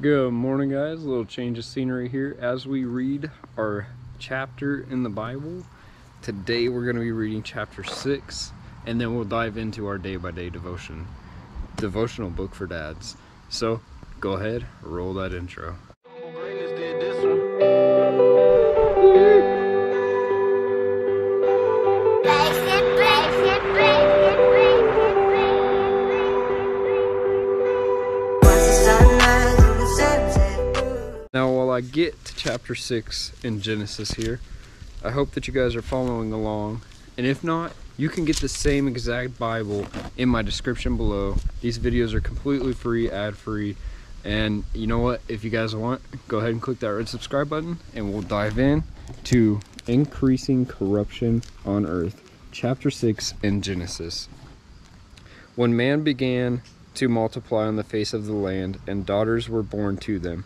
Good morning, guys. A little change of scenery here as we read our chapter in the Bible. Today we're going to be reading chapter 6, and then we'll dive into our day-by-day devotional book for dads. So go ahead, roll that intro. I get to chapter 6 in Genesis here. I hope that you guys are following along, and if not, you can get the same exact Bible in my description below. These videos are completely free, ad-free, and you know what, if you guys want, go ahead and click that red subscribe button and we'll dive in to Increasing Corruption on Earth, chapter 6 in Genesis. When man began to multiply on the face of the land, and daughters were born to them,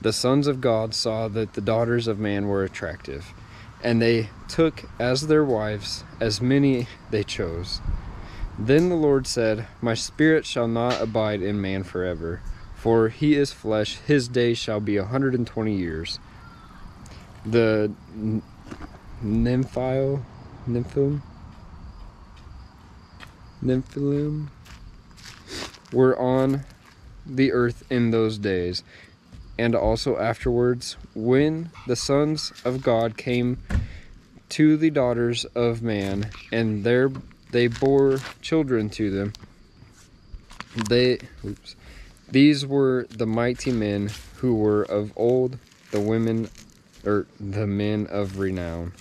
the sons of God saw that the daughters of man were attractive, and they took as their wives as many they chose. Then the Lord said, "My spirit shall not abide in man forever, for he is flesh, his days shall be 120 years. The Nephilim were on the earth in those days, and also afterwards, when the sons of God came to the daughters of man, and they bore children to them, these were the mighty men who were of old, the men of renown.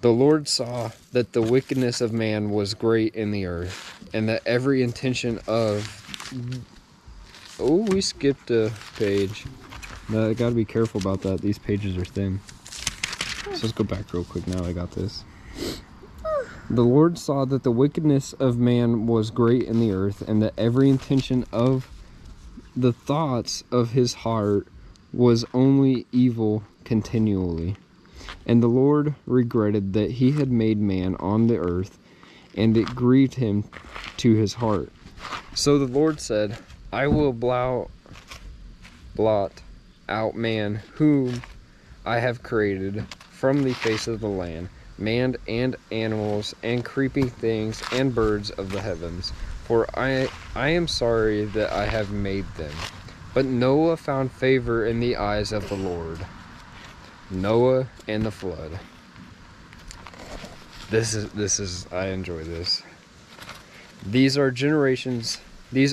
The Lord saw that the wickedness of man was great in the earth, and that every intention of..." Oh, we skipped a page. No, I gotta be careful about that. These pages are thin. So let's go back real quick now. I got this. The Lord saw that the wickedness of man was great in the earth, and that every intention of the thoughts of his heart was only evil continually. And the Lord regretted that he had made man on the earth, and it grieved him to his heart. So the Lord said, "I will blot out man whom I have created from the face of the land, man and animals and creeping things and birds of the heavens, for I am sorry that I have made them." But Noah found favor in the eyes of the Lord. Noah and the flood. I enjoy this. These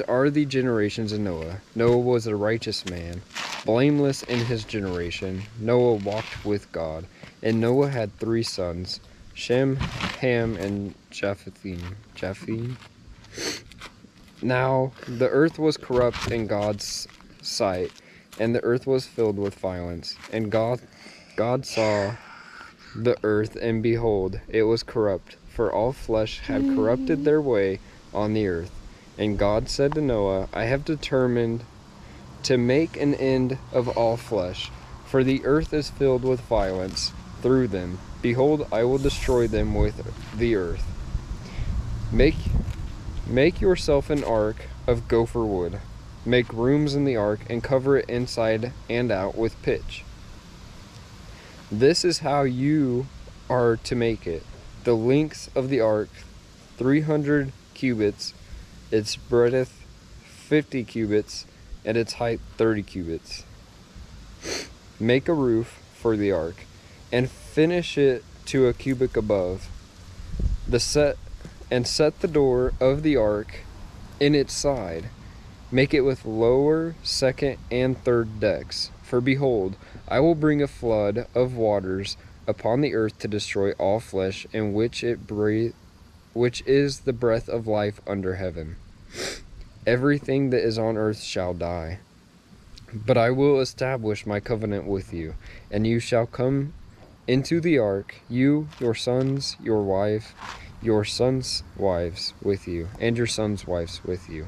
are the generations of Noah. Noah was a righteous man, blameless in his generation. Noah walked with God, and Noah had 3 sons, Shem, Ham, and Japheth. Now the earth was corrupt in God's sight, and the earth was filled with violence. And God saw the earth, and behold, it was corrupt, for all flesh had corrupted their way on the earth. And God said to Noah, "I have determined to make an end of all flesh, for the earth is filled with violence through them. Behold, I will destroy them with the earth. Make yourself an ark of gopher wood. Make rooms in the ark and cover it inside and out with pitch. This is how you are to make it. The length of the ark, 300 cubits. Its breadth 50 cubits, and its height 30 cubits. Make a roof for the ark, and finish it to a cubit above. Set the door of the ark in its side. Make it with lower, second, and third decks. For behold, I will bring a flood of waters upon the earth to destroy all flesh in which it breathes, which is the breath of life under heaven. Everything that is on earth shall die. But I will establish my covenant with you, and you shall come into the ark, you, your sons, your sons' wives with you, and your sons' wives with you.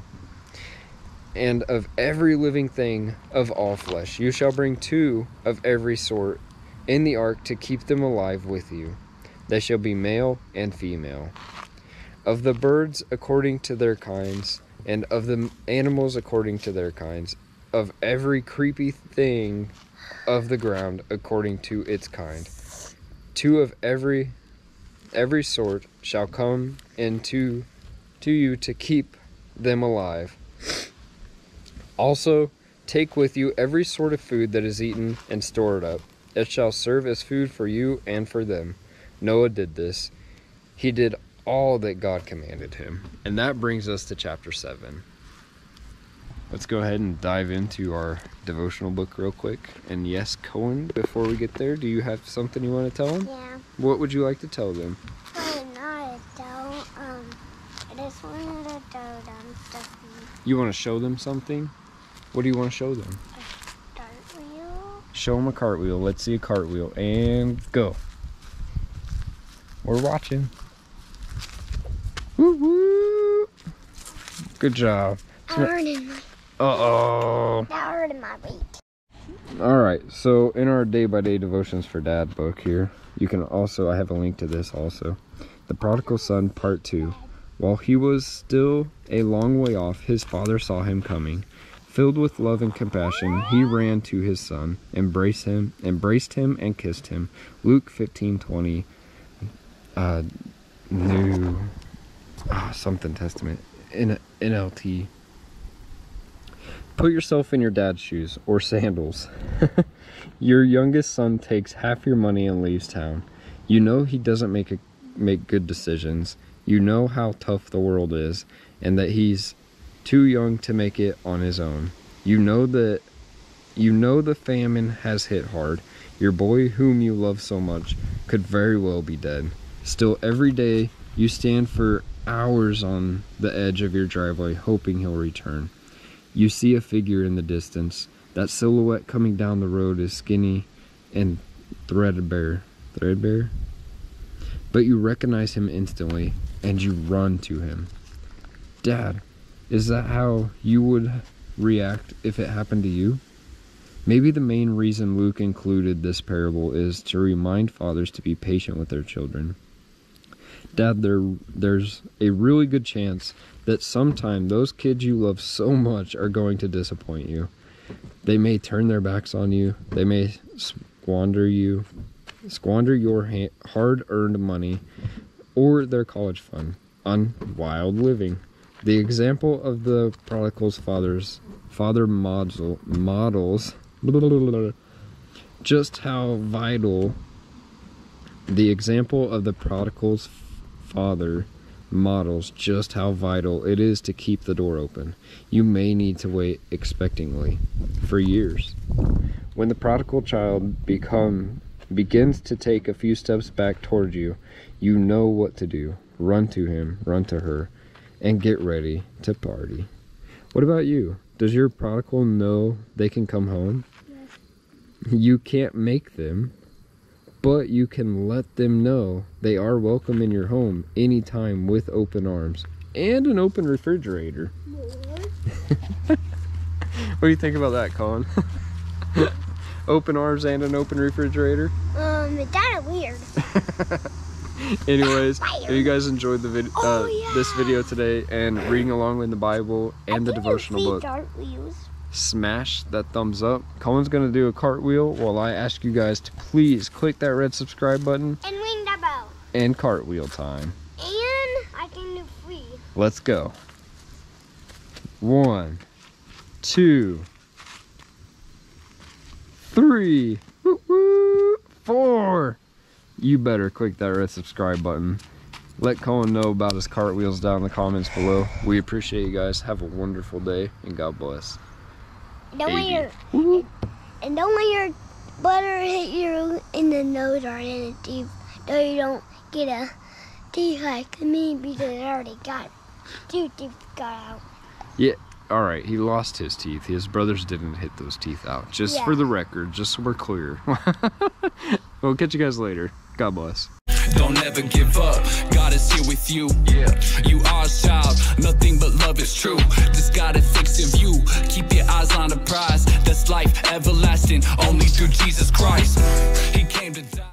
And of every living thing of all flesh, you shall bring 2 of every sort in the ark to keep them alive with you. They shall be male and female. Of the birds according to their kinds, and of the animals according to their kinds, of every creepy thing of the ground according to its kind. Two of every sort shall come into to you to keep them alive. Also take with you every sort of food that is eaten and store it up. It shall serve as food for you and for them. Noah did this. He did all that God commanded him. And that brings us to chapter 7. Let's go ahead and dive into our devotional book real quick. And yes, Cohen, before we get there, do you have something you want to tell them? Yeah. What would you like to tell them? I just wanted to show them something. You want to show them something? What do you want to show them? A cartwheel. Show them a cartwheel. Let's see a cartwheel. And go. We're watching. Woo woo. Good job. Uh-oh. That hurted my feet. Alright, so in our day-by-day devotions for dad book here, you can also, I have a link to this also. The Prodigal Son Part 2. While he was still a long way off, his father saw him coming. Filled with love and compassion, he ran to his son, embraced him, and kissed him. Luke 15:20. New something testament. NLT. Put yourself in your dad's shoes or sandals. Your youngest son takes half your money and leaves town. You know he doesn't make good decisions. You know how tough the world is and that he's too young to make it on his own. You know the famine has hit hard. Your boy whom you love so much could very well be dead. Still every day you stand for hours on the edge of your driveway hoping he'll return. You see a figure in the distance. That silhouette coming down the road is skinny and threadbare. Threadbare? But you recognize him instantly, and you run to him. Dad, is that how you would react if it happened to you? Maybe the main reason Luke included this parable is to remind fathers to be patient with their children. Dad, there's a really good chance that sometime those kids you love so much are going to disappoint you. They may turn their backs on you. They may squander your hard-earned money or their college fund on wild living. The example of the prodigal's father models just how vital it is to keep the door open. You may need to wait expectantly for years. When the prodigal child begins to take a few steps back toward you, you know what to do. Run to him, run to her, and get ready to party. What about you? Does your prodigal know they can come home? Yes. You can't make them, but you can let them know they are welcome in your home anytime with open arms and an open refrigerator. What do you think about that, Colin? Open arms and an open refrigerator? It's kind of weird. Anyways, if you guys enjoyed the this video today and reading along with the Bible and the devotional book, smash that thumbs up. Colin's going to do a cartwheel while I ask you guys to please click that red subscribe button. And ring that bell. And cartwheel time. And I can do free. Let's go. 1, 2, 3, 4. You better click that red subscribe button. Let Cohen know about his cartwheels down in the comments below. We appreciate you guys. Have a wonderful day and God bless. Don't let your butter hit you in the nose or in the teeth. No, you don't get a teeth like me because I already got 2 teeth got out. Yeah. Alright, he lost his teeth. His brothers didn't hit those teeth out. Just for the record, just so we're clear. We'll catch you guys later. God bless. Don't ever give up. God is here with you. Yeah. You are a child. Nothing but love is true. Just gotta fix your view. Keep your eyes on the prize. That's life everlasting. Only through Jesus Christ. He came to die.